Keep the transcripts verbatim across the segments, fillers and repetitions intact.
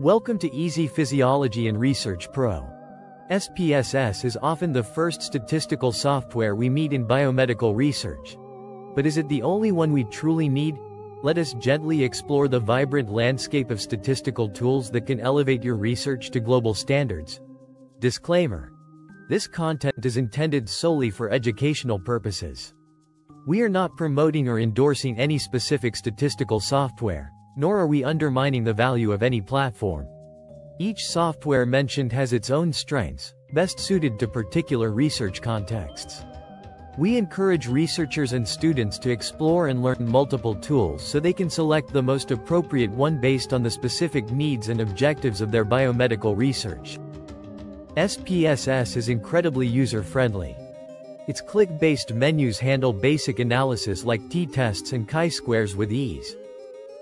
Welcome to Easy Physiology and Research Pro. S P S S is often the first statistical software we meet in biomedical research. But is it the only one we truly need? Let us gently explore the vibrant landscape of statistical tools that can elevate your research to global standards. Disclaimer: this content is intended solely for educational purposes. We are not promoting or endorsing any specific statistical software, nor are we undermining the value of any platform. Each software mentioned has its own strengths, best suited to particular research contexts. We encourage researchers and students to explore and learn multiple tools so they can select the most appropriate one based on the specific needs and objectives of their biomedical research. S P S S is incredibly user-friendly. Its click-based menus handle basic analysis like t-tests and chi-squares with ease.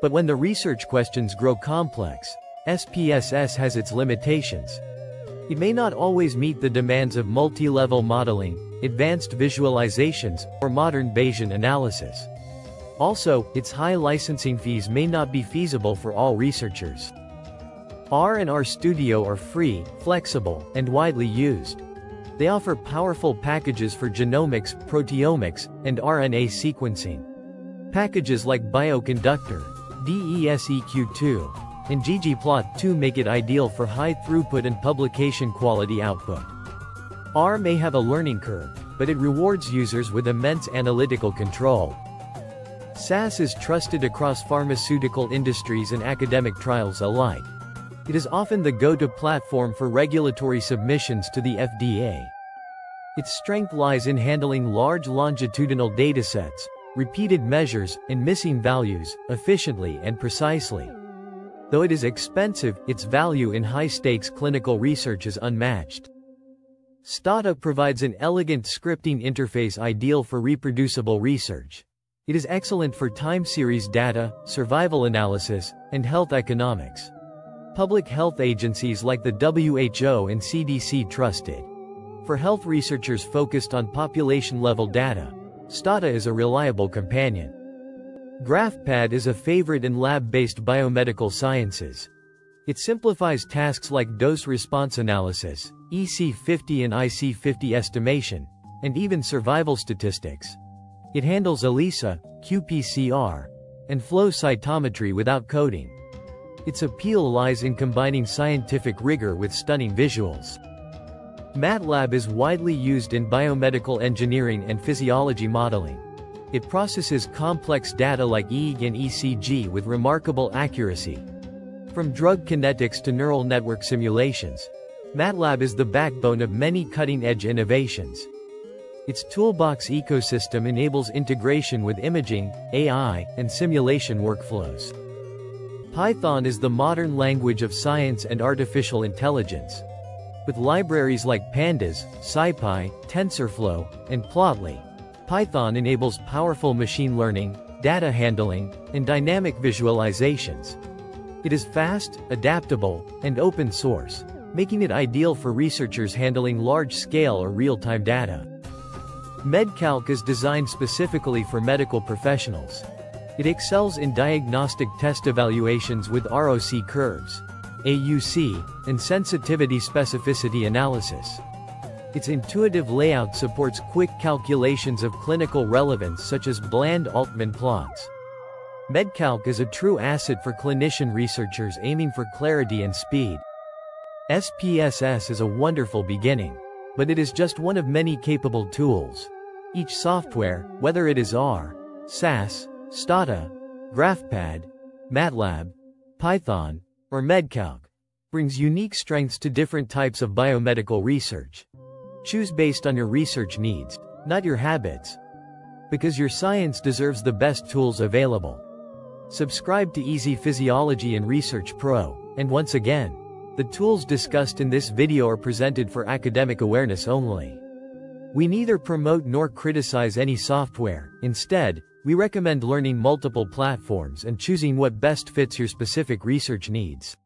But when the research questions grow complex, S P S S has its limitations. It may not always meet the demands of multi-level modeling, advanced visualizations, or modern Bayesian analysis. Also, its high licensing fees may not be feasible for all researchers. R and R Studio are free, flexible, and widely used. They offer powerful packages for genomics, proteomics, and R N A sequencing. Packages like Bioconductor, DESeq two, and ggplot two make it ideal for high throughput and publication quality output. R may have a learning curve, but it rewards users with immense analytical control. S A S is trusted across pharmaceutical industries and academic trials alike. It is often the go-to platform for regulatory submissions to the F D A. Its strength lies in handling large longitudinal datasets, repeated measures, and missing values, efficiently and precisely. Though it is expensive, its value in high-stakes clinical research is unmatched. Stata provides an elegant scripting interface ideal for reproducible research. It is excellent for time series data, survival analysis, and health economics. Public health agencies like the W H O and C D C trust it. For health researchers focused on population-level data, Stata is a reliable companion. GraphPad is a favorite in lab-based biomedical sciences. It simplifies tasks like dose-response analysis, E C fifty and I C fifty estimation, and even survival statistics. It handles ELISA, q P C R, and flow cytometry without coding. Its appeal lies in combining scientific rigor with stunning visuals. MATLAB is widely used in biomedical engineering and physiology modeling. It processes complex data like E E G and E C G with remarkable accuracy. From drug kinetics to neural network simulations, MATLAB is the backbone of many cutting-edge innovations. Its toolbox ecosystem enables integration with imaging, A I, and simulation workflows. Python is the modern language of science and artificial intelligence. With libraries like Pandas, SciPy, TensorFlow, and Plotly, Python enables powerful machine learning, data handling, and dynamic visualizations. It is fast, adaptable, and open source, making it ideal for researchers handling large-scale or real-time data. MedCalc is designed specifically for medical professionals. It excels in diagnostic test evaluations with R O C curves, A U C, and sensitivity specificity analysis. Its intuitive layout supports quick calculations of clinical relevance such as Bland-Altman plots. MedCalc is a true asset for clinician researchers aiming for clarity and speed. S P S S is a wonderful beginning, but it is just one of many capable tools. Each software, whether it is R, S A S, Stata, GraphPad, MATLAB, Python, or MedCalc, brings unique strengths to different types of biomedical research. Choose based on your research needs, not your habits, because your science deserves the best tools available. Subscribe to Easy Physiology and Research Pro, and once again, the tools discussed in this video are presented for academic awareness only. We neither promote nor criticize any software. Instead, we recommend learning multiple platforms and choosing what best fits your specific research needs.